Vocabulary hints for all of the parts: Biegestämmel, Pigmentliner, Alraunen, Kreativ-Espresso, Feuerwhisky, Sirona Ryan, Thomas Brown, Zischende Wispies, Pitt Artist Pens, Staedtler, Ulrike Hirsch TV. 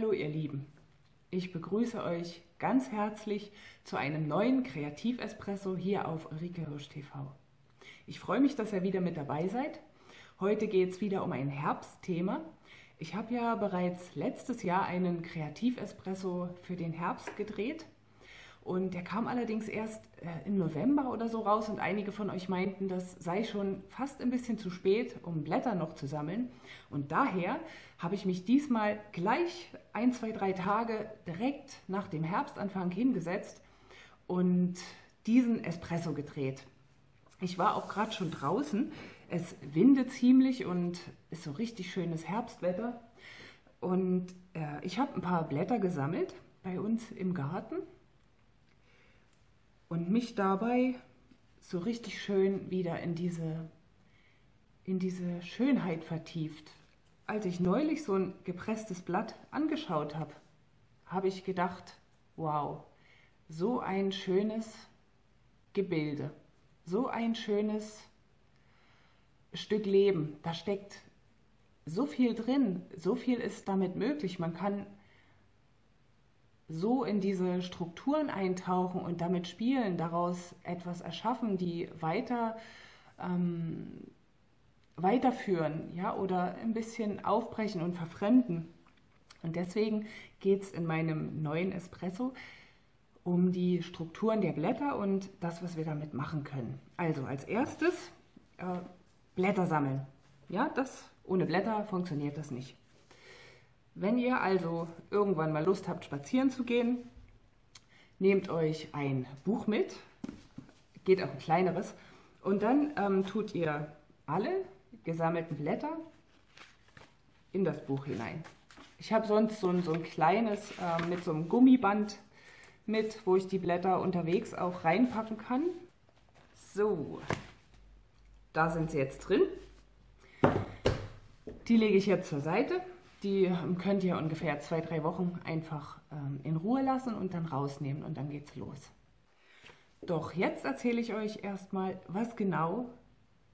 Hallo ihr Lieben, ich begrüße euch ganz herzlich zu einem neuen Kreativ-Espresso hier auf Ulrike Hirsch TV. Ich freue mich, dass ihr wieder mit dabei seid. Heute geht es wieder um ein Herbstthema. Ich habe ja bereits letztes Jahr einen Kreativ-Espresso für den Herbst gedreht und der kam allerdings erst im November oder so raus und einige von euch meinten, das sei schon fast ein bisschen zu spät, um Blätter noch zu sammeln. Und daher habe ich mich diesmal gleich 1, 2, 3 Tage direkt nach dem Herbstanfang hingesetzt und diesen Espresso gedreht. Ich war auch gerade schon draußen, es windet ziemlich und ist so richtig schönes Herbstwetter und ich habe ein paar Blätter gesammelt bei uns im Garten und mich dabei so richtig schön wieder in diese Schönheit vertieft. Als ich neulich so ein gepresstes Blatt angeschaut habe, habe ich gedacht, wow, so ein schönes Gebilde. So ein schönes Stück Leben, da steckt so viel drin, so viel ist damit möglich. Man kann so in diese Strukturen eintauchen und damit spielen, daraus etwas erschaffen, die weiterführen, ja, oder ein bisschen aufbrechen und verfremden. Und deswegen geht es in meinem neuen Espresso um die Strukturen der Blätter und das, was wir damit machen können. Also als erstes Blätter sammeln. Ja, ohne Blätter funktioniert das nicht. Wenn ihr also irgendwann mal Lust habt, spazieren zu gehen, nehmt euch ein Buch mit, geht auch ein kleineres, und dann tut ihr alle gesammelten Blätter in das Buch hinein. Ich habe sonst so ein kleines mit so einem Gummiband mit, wo ich die Blätter unterwegs auch reinpacken kann. So, da sind sie jetzt drin. Die lege ich jetzt zur Seite. Die könnt ihr ungefähr 2, 3 Wochen einfach in Ruhe lassen und dann rausnehmen und dann geht's los. Doch jetzt erzähle ich euch erstmal, was genau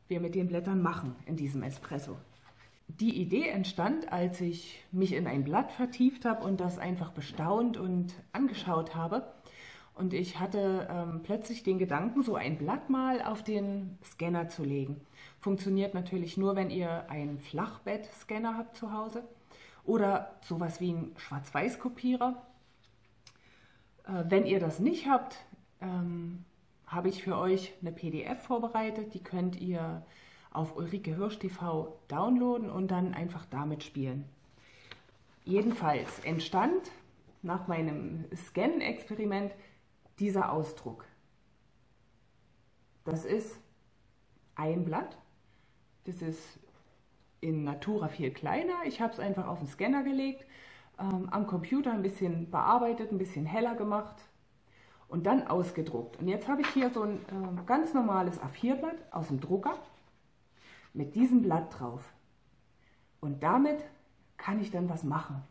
wir mit den Blättern machen in diesem Espresso. Die Idee entstand, als ich mich in ein Blatt vertieft habe und das einfach bestaunt und angeschaut habe. Und ich hatte plötzlich den Gedanken, so ein Blatt mal auf den Scanner zu legen. Funktioniert natürlich nur, wenn ihr einen Flachbett-Scanner habt zu Hause oder sowas wie einen Schwarz-Weiß-Kopierer. Wenn ihr das nicht habt, habe ich für euch eine PDF vorbereitet, die könnt ihr auf Ulrike Hirsch TV downloaden und dann einfach damit spielen. Jedenfalls entstand nach meinem Scan-Experiment dieser Ausdruck. Das ist ein Blatt, das ist in Natura viel kleiner. Ich habe es einfach auf den Scanner gelegt, am Computer ein bisschen bearbeitet, ein bisschen heller gemacht und dann ausgedruckt. Und jetzt habe ich hier so ein ganz normales A4-Blatt aus dem Drucker mit diesem Blatt drauf. Und damit kann ich dann was machen.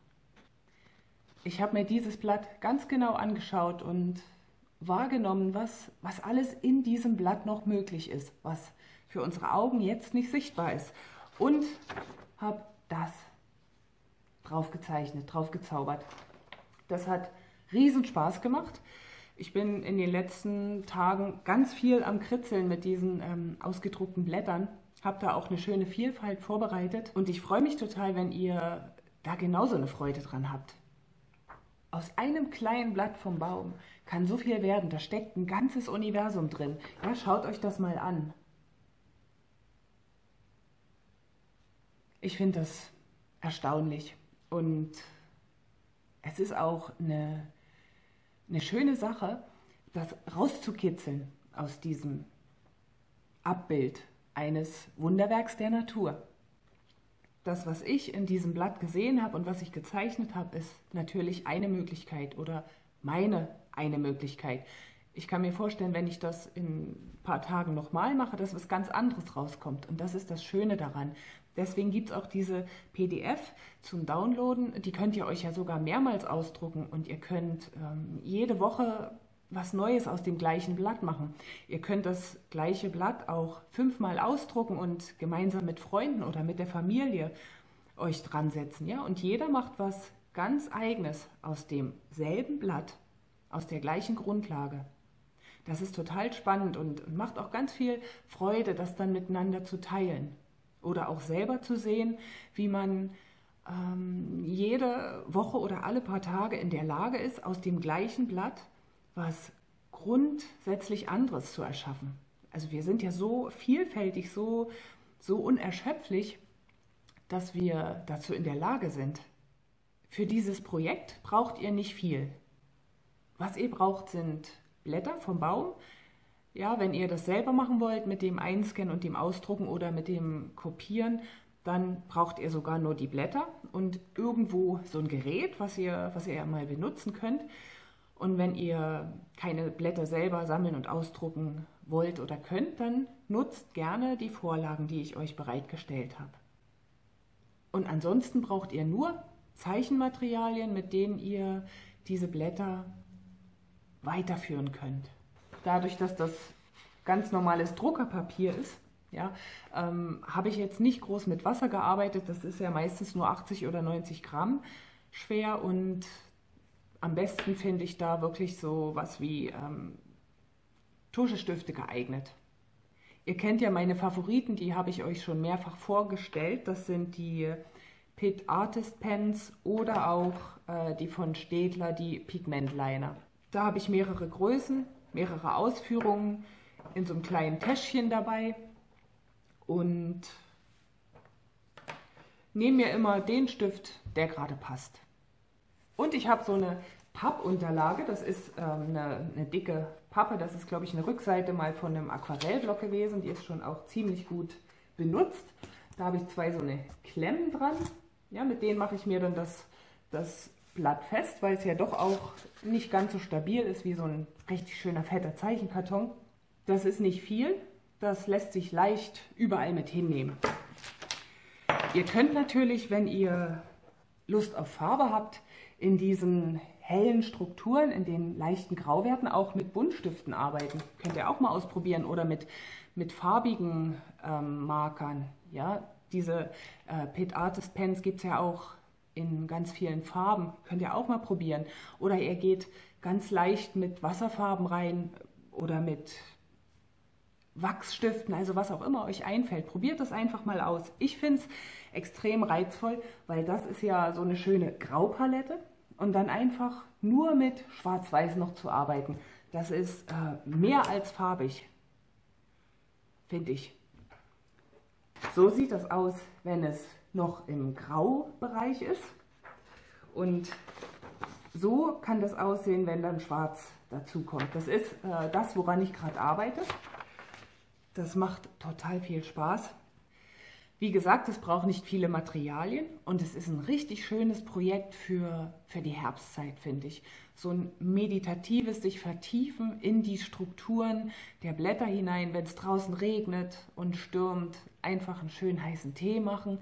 Ich habe mir dieses Blatt ganz genau angeschaut und wahrgenommen, was alles in diesem Blatt noch möglich ist, was für unsere Augen jetzt nicht sichtbar ist. Und habe das drauf gezeichnet, drauf gezaubert. Das hat riesen Spaß gemacht. Ich bin in den letzten Tagen ganz viel am Kritzeln mit diesen ausgedruckten Blättern. Habe da auch eine schöne Vielfalt vorbereitet und ich freue mich total, wenn ihr da genauso eine Freude dran habt. Aus einem kleinen Blatt vom Baum kann so viel werden, da steckt ein ganzes Universum drin. Ja, schaut euch das mal an. Ich finde das erstaunlich und es ist auch eine schöne Sache, das rauszukitzeln aus diesem Abbild eines Wunderwerks der Natur. Das, was ich in diesem Blatt gesehen habe und was ich gezeichnet habe, ist natürlich eine Möglichkeit oder eine Möglichkeit. Ich kann mir vorstellen, wenn ich das in ein paar Tagen nochmal mache, dass was ganz anderes rauskommt. Und das ist das Schöne daran. Deswegen gibt es auch diese PDF zum Downloaden. Die könnt ihr euch ja sogar mehrmals ausdrucken und ihr könnt jede Woche was Neues aus dem gleichen Blatt machen. Ihr könnt das gleiche Blatt auch 5-mal ausdrucken und gemeinsam mit Freunden oder mit der Familie euch dran setzen. Ja? Und jeder macht was ganz eigenes aus demselben Blatt, aus der gleichen Grundlage. Das ist total spannend und macht auch ganz viel Freude, das dann miteinander zu teilen. Oder auch selber zu sehen, wie man jede Woche oder alle paar Tage in der Lage ist, aus dem gleichen Blatt was grundsätzlich anderes zu erschaffen. Also wir sind ja so vielfältig, so unerschöpflich, dass wir dazu in der Lage sind. Für dieses Projekt braucht ihr nicht viel. Was ihr braucht, sind Blätter vom Baum. Ja, wenn ihr das selber machen wollt mit dem Einscannen und dem Ausdrucken oder mit dem Kopieren, dann braucht ihr sogar nur die Blätter und irgendwo so ein Gerät, was ihr mal benutzen könnt. Und wenn ihr keine Blätter selber sammeln und ausdrucken wollt oder könnt, dann nutzt gerne die Vorlagen, die ich euch bereitgestellt habe. Und ansonsten braucht ihr nur Zeichenmaterialien, mit denen ihr diese Blätter weiterführen könnt. Dadurch, dass das ganz normales Druckerpapier ist, ja, habe ich jetzt nicht groß mit Wasser gearbeitet. Das ist ja meistens nur 80 oder 90 Gramm schwer und am besten finde ich da wirklich so was wie Tuschestifte geeignet. Ihr kennt ja meine Favoriten, die habe ich euch schon mehrfach vorgestellt. Das sind die Pitt Artist Pens oder auch die von Staedtler, die Pigmentliner. Da habe ich mehrere Größen, mehrere Ausführungen in so einem kleinen Täschchen dabei und nehme mir immer den Stift, der gerade passt. Und ich habe so eine Pappunterlage, das ist eine dicke Pappe, das ist, glaube ich, eine Rückseite mal von einem Aquarellblock gewesen, die ist schon auch ziemlich gut benutzt. Da habe ich zwei so eine Klemmen dran, ja, mit denen mache ich mir dann das Blatt fest, weil es ja doch auch nicht ganz so stabil ist wie so ein richtig schöner fetter Zeichenkarton. Das ist nicht viel, das lässt sich leicht überall mit hinnehmen. Ihr könnt natürlich, wenn ihr Lust auf Farbe habt, in diesen hellen Strukturen, in den leichten Grauwerten auch mit Buntstiften arbeiten. Könnt ihr auch mal ausprobieren oder mit farbigen Markern. Ja? Diese Pitt Artist Pens gibt es ja auch in ganz vielen Farben. Könnt ihr auch mal probieren. Oder ihr geht ganz leicht mit Wasserfarben rein oder mit Wachsstiften, also was auch immer euch einfällt. Probiert das einfach mal aus. Ich finde es extrem reizvoll, weil das ist ja so eine schöne Graupalette und dann einfach nur mit Schwarz-Weiß noch zu arbeiten. Das ist mehr als farbig, finde ich. So sieht das aus, wenn es noch im Graubereich ist. Und so kann das aussehen, wenn dann Schwarz dazukommt. Das ist das, woran ich gerade arbeite. Das macht total viel Spaß. Wie gesagt, es braucht nicht viele Materialien und es ist ein richtig schönes Projekt für die Herbstzeit, finde ich. So ein meditatives sich vertiefen in die Strukturen der Blätter hinein, wenn es draußen regnet und stürmt, einfach einen schönen heißen Tee machen,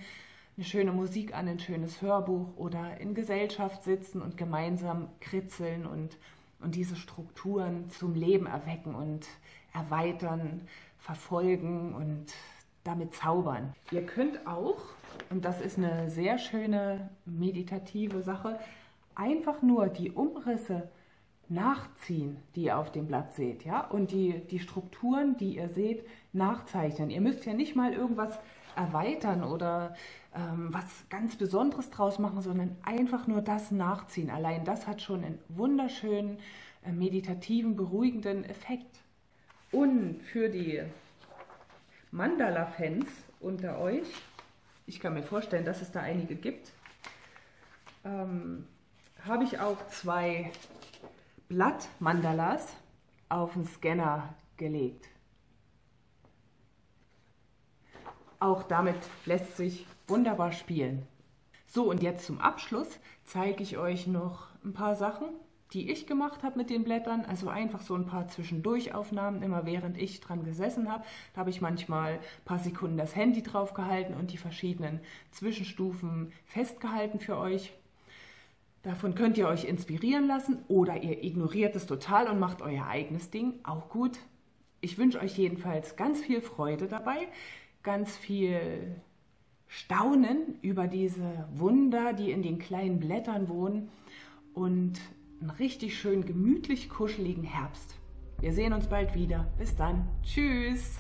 eine schöne Musik an, ein schönes Hörbuch oder in Gesellschaft sitzen und gemeinsam kritzeln und diese Strukturen zum Leben erwecken und erweitern, verfolgen und damit zaubern. Ihr könnt auch, und das ist eine sehr schöne meditative Sache, einfach nur die Umrisse nachziehen, die ihr auf dem Blatt seht, ja, und die Strukturen, die ihr seht, nachzeichnen. Ihr müsst ja nicht mal irgendwas erweitern oder was ganz Besonderes draus machen, sondern einfach nur das nachziehen. Allein das hat schon einen wunderschönen, meditativen, beruhigenden Effekt. Und für die Mandala-Fans unter euch, ich kann mir vorstellen, dass es da einige gibt, habe ich auch zwei Blattmandalas auf den Scanner gelegt. Auch damit lässt sich wunderbar spielen. So, und jetzt zum Abschluss zeige ich euch noch ein paar Sachen, die ich gemacht habe mit den Blättern, also einfach so ein paar Zwischendurchaufnahmen, immer während ich dran gesessen habe. Da habe ich manchmal ein paar Sekunden das Handy drauf gehalten und die verschiedenen Zwischenstufen festgehalten für euch. Davon könnt ihr euch inspirieren lassen oder ihr ignoriert es total und macht euer eigenes Ding, auch gut. Ich wünsche euch jedenfalls ganz viel Freude dabei, ganz viel staunen über diese Wunder, die in den kleinen Blättern wohnen, und einen richtig schön gemütlich kuscheligen Herbst. Wir sehen uns bald wieder. Bis dann. Tschüss.